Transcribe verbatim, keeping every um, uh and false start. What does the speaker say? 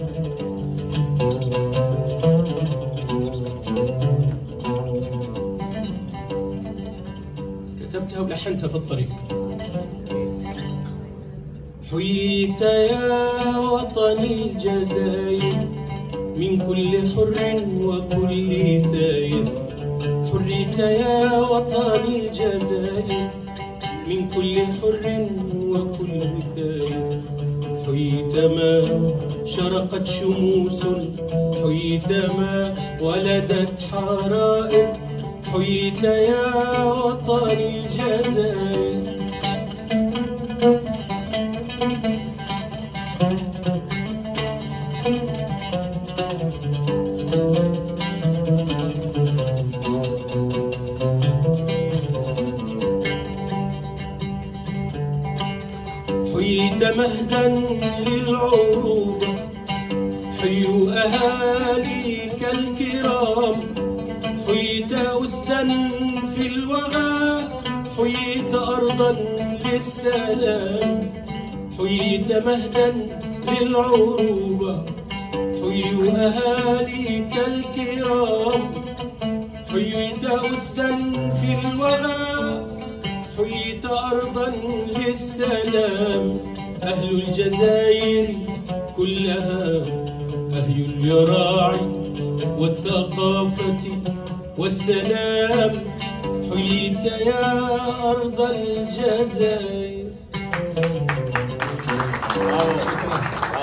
كتبتها ولحنتها في الطريق. حييت يا وطني الجزائر من كل حر وكل ثائر. حريت يا وطني الجزائر من كل حر وكل ثائر. حييتما شرقت شموس، حييتما ولدت حرائق. حييت يا وطني الجزائر. حييت مهدا للعروبة، حيوا أهاليك الكرام. حييت أسدا في الوغى، حييت أرضا للسلام. حييت مهدا للعروبة، حيوا أهاليك الكرام. حييت أسدا في الوغى، حييت أرضا للسلام. أهل الجزائر كلها أهل اليراعي والثقافة والسلام. حييت يا أرض الجزائر.